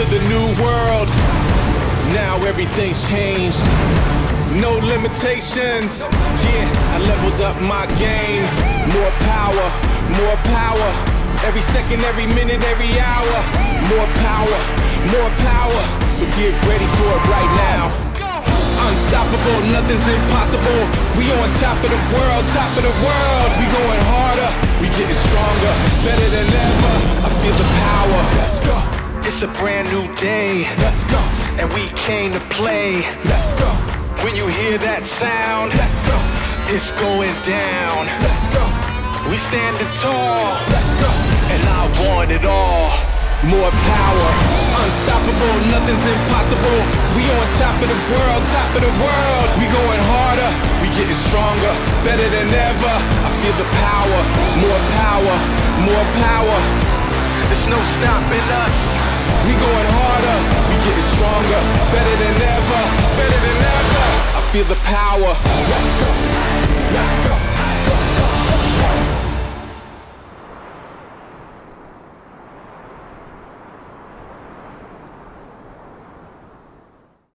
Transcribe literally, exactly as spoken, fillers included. to the new world. Now everything's changed. No limitations. Yeah, I leveled up my game. More power, more power. Every second, every minute, every hour. More power, more power. So get ready for it right now. Unstoppable, nothing's impossible. We on top of the world, top of the world. We going harder, we getting stronger, better than ever. I feel the power. Let's go. It's a brand new day. Let's go. And we came to play. Let's go. When you hear that sound, let's go. It's going down. Let's go. We standing tall. Let's go. And I want it all. More power, unstoppable, nothing's impossible. We on top of the world, top of the world. We going harder, we getting stronger, better than ever. I feel the power, more power, more power. There's no stopping us. We going harder, we getting stronger, better than ever, better than ever. I feel the power. Let's go.